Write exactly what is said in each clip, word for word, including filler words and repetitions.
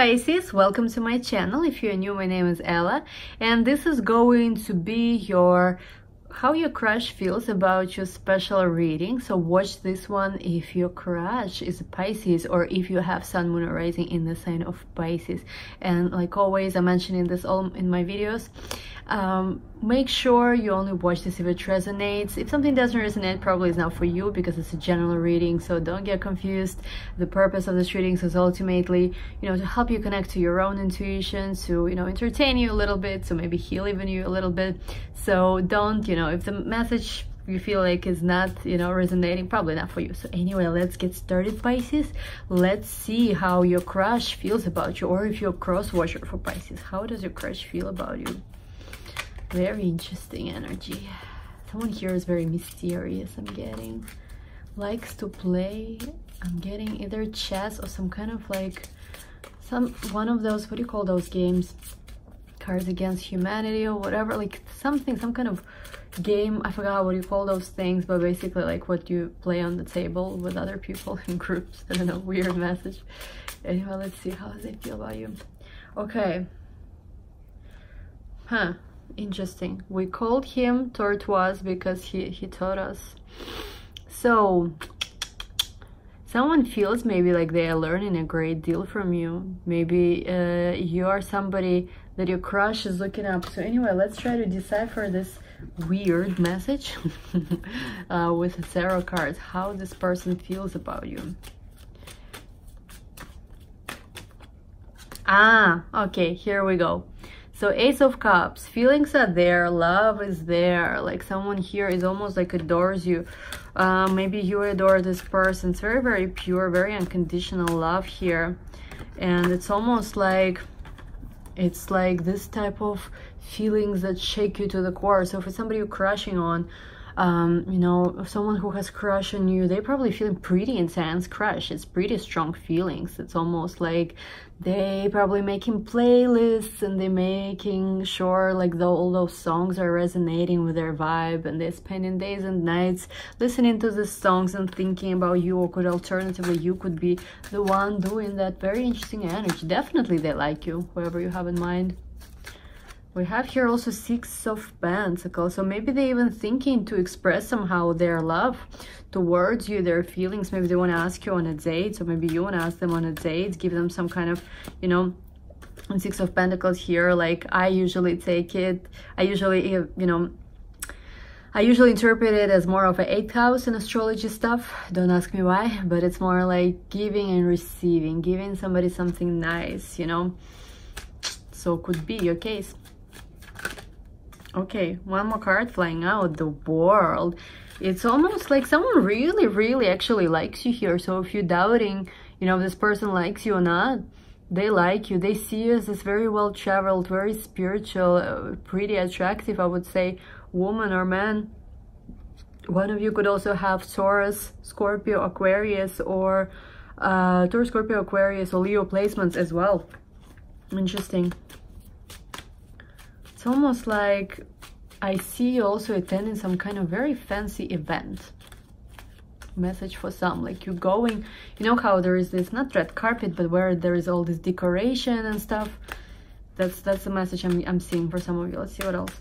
faces, welcome to my channel. If you're new, my name is Ella, and this is going to be your how your crush feels about your special reading. So watch this one if your crush is a Pisces or if you have sun, moon or rising in the sign of Pisces. And like always, I'm mentioning this all in my videos. Um, make sure you only watch this if it resonates. If something doesn't resonate, probably it's not for you because it's a general reading, so don't get confused. The purpose of this reading is ultimately, you know, to help you connect to your own intuition, to, you know, entertain you a little bit, so maybe heal even you a little bit. So don't, you know, if the message you feel like is not, you know, resonating, probably not for you. So anyway, let's get started, Pisces. Let's see how your crush feels about you, or if you're a cross watcher for Pisces, how does your crush feel about you? Very interesting energy. Someone here is very mysterious, I'm getting. Likes to play, I'm getting either chess or some kind of like, some one of those, what do you call those games? Cards Against Humanity or whatever, like something, some kind of game. I forgot what you call those things, but basically like what you play on the table with other people in groups. I don't know, weird message. Anyway, let's see how they feel about you. Okay. Huh. Interesting. We called him Tortoise because he he taught us. So someone feels maybe like they are learning a great deal from you. Maybe uh, you are somebody that your crush is looking up. So anyway, let's try to decipher this weird message uh, with the tarot cards, how this person feels about you. Ah, okay, here we go. So Ace of Cups, feelings are there, love is there, like someone here is almost like adores you. Uh, maybe you adore this person. It's very, very pure, very unconditional love here. And it's almost like, it's like this type of feelings that shake you to the core. So for somebody you're crushing on, um, you know, someone who has crush on you, they probably feel pretty intense crush. It's pretty strong feelings. It's almost like they probably making playlists and they making sure like the, all those songs are resonating with their vibe, and they're spending days and nights listening to the songs and thinking about you, or could alternatively you could be the one doing that. Very interesting energy. Definitely they like you, whoever you have in mind. We have here also Six of Pentacles, so maybe they even thinking to express somehow their love towards you, their feelings. Maybe they want to ask you on a date, so maybe you want to ask them on a date, give them some kind of, you know, and Six of Pentacles here, like I usually take it, I usually, you know, I usually interpret it as more of an eighth house in astrology stuff. Don't ask me why, but it's more like giving and receiving, giving somebody something nice, you know, so could be your case. Okay, one more card flying out, the World. It's almost like someone really, really actually likes you here. So if you're doubting, you know, if this person likes you or not, they like you. They see you as this very well-traveled, very spiritual, uh, pretty attractive, I would say, woman or man. One of you could also have Taurus, Scorpio, Aquarius, or uh, Taurus, Scorpio, Aquarius, or Leo placements as well. Interesting. It's almost like I see you also attending some kind of very fancy event. Message for some, like you're going, you know how there is this, not red carpet, but where there is all this decoration and stuff. That's that's the message I'm, I'm seeing for some of you. Let's see what else.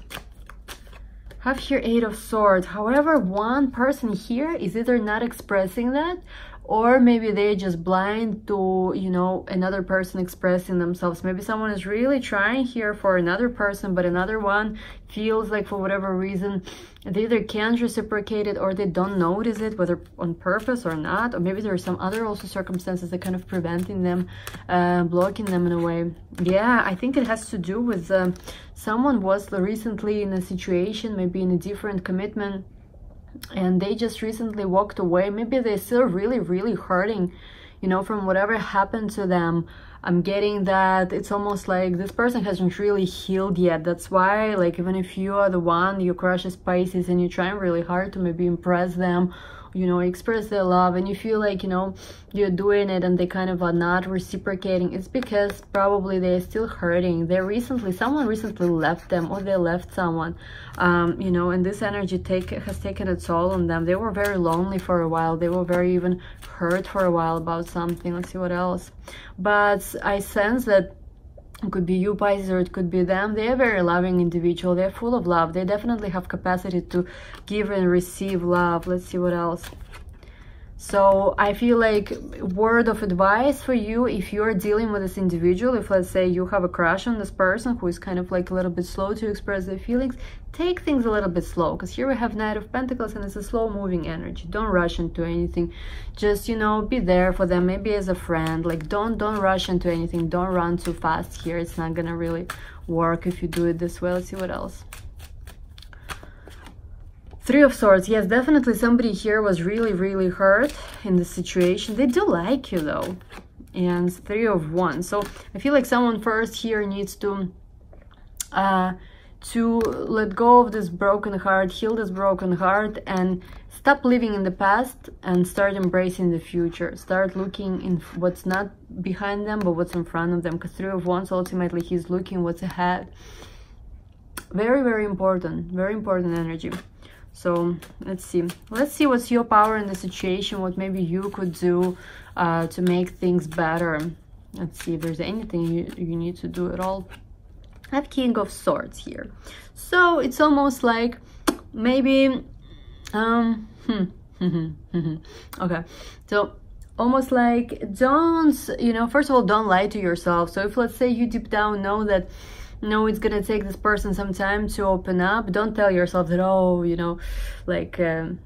Have here Eight of Swords. However, one person here is either not expressing that, or maybe they're just blind to, you know, another person expressing themselves. Maybe someone is really trying here for another person, but another one feels like for whatever reason, they either can't reciprocate it or they don't notice it, whether on purpose or not. Or maybe there are some other also circumstances that kind of preventing them, uh, blocking them in a way. Yeah, I think it has to do with uh, someone was recently in a situation, maybe in a different commitment, and they just recently walked away. Maybe they're still really, really hurting, you know, from whatever happened to them. I'm getting that it's almost like this person hasn't really healed yet. That's why, like, even if you are the one, your crush is Pisces, and you're trying really hard to maybe impress them you know, express their love, and you feel like, you know, you're doing it and they kind of are not reciprocating, it's because probably they're still hurting. They recently, someone recently left them, or they left someone, um, you know, and this energy take, has taken a toll on them. They were very lonely for a while. They were very even hurt for a while about something. Let's see what else. But I sense that it could be you, Pisces, or it could be them. They are very loving individual. They're full of love. They definitely have capacity to give and receive love. Let's see what else. So I feel like word of advice for you, if you're dealing with this individual, if let's say you have a crush on this person who is kind of like a little bit slow to express their feelings, take things a little bit slow, because here we have Knight of Pentacles and it's a slow moving energy. Don't rush into anything. Just, you know, be there for them, maybe as a friend. Like don't don't rush into anything. Don't run too fast here. It's not gonna really work if you do it this way. Let's see what else. Three of Swords. Yes, definitely somebody here was really, really hurt in this situation. They do like you though. And Three of Wands. So I feel like someone first here needs to uh, to let go of this broken heart, heal this broken heart, and stop living in the past and start embracing the future. Start looking in what's not behind them, but what's in front of them. Because Three of Wands, ultimately, he's looking what's ahead. Very, very important. Very important energy. So let's see. Let's see what's your power in the situation, what maybe you could do uh, to make things better. Let's see if there's anything you, you need to do at all. I have King of Swords here. So it's almost like maybe... Um, okay, so almost like don't, you know, first of all, don't lie to yourself. So if let's say you deep down know that no, it's gonna take this person some time to open up, don't tell yourself that, oh, you know, like, um,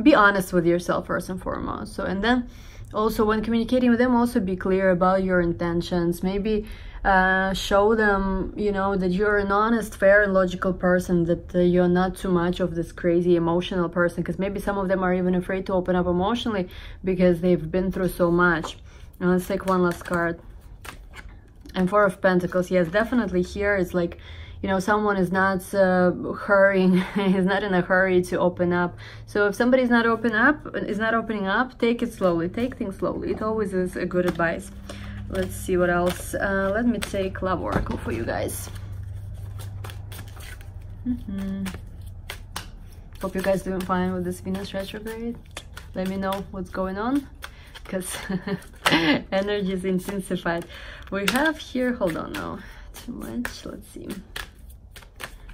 be honest with yourself first and foremost. So, and then also when communicating with them, also be clear about your intentions. Maybe uh, show them, you know, that you're an honest, fair, and logical person, that uh, you're not too much of this crazy emotional person, because maybe some of them are even afraid to open up emotionally because they've been through so much. And let's take one last card. And Four of Pentacles. Yes, definitely here it's like, you know, someone is not uh, hurrying, is not in a hurry to open up. So if somebody's not open up, is not opening up, take it slowly, take things slowly. It always is a good advice. Let's see what else. Uh, let me take Love Oracle for you guys. Mm-hmm. Hope you guys doing fine with this Venus retrograde. Let me know what's going on, because energy is intensified. We have here, hold on now, too much, let's see.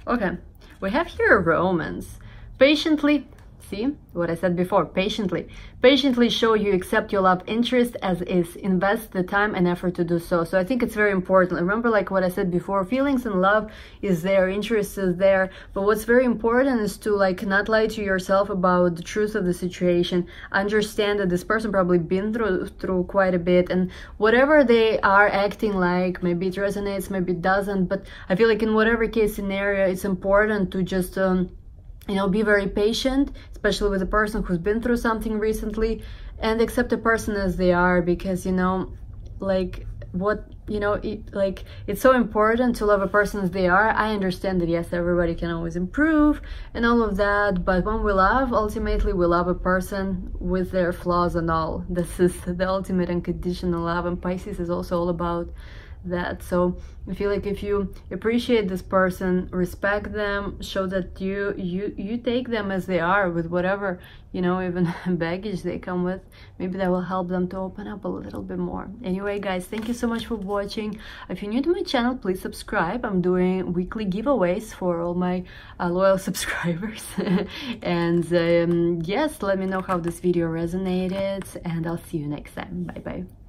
Okay, we have here a romance. Patiently, see what I said before, patiently. Patiently show you accept your love interest as is. Invest the time and effort to do so. So I think it's very important. Remember, like what I said before, feelings and love is there, interest is there. But what's very important is to like not lie to yourself about the truth of the situation. Understand that this person probably been through through quite a bit, and whatever they are acting like, maybe it resonates, maybe it doesn't. But I feel like in whatever case scenario, it's important to just um, you know, be very patient, especially with a person who's been through something recently, and accept the person as they are, because, you know, like, what, you know, it, like, it's so important to love a person as they are. I understand that, yes, everybody can always improve and all of that, but when we love, ultimately, we love a person with their flaws and all. This is the ultimate unconditional love, and Pisces is also all about that. So I feel like if you appreciate this person, respect them, show that you you you take them as they are with whatever, you know, even baggage they come with, maybe that will help them to open up a little bit more. Anyway, guys, thank you so much for watching. If you're new to my channel, please subscribe. I'm doing weekly giveaways for all my uh, loyal subscribers. And um, yes, let me know how this video resonated, and I'll see you next time. Bye bye.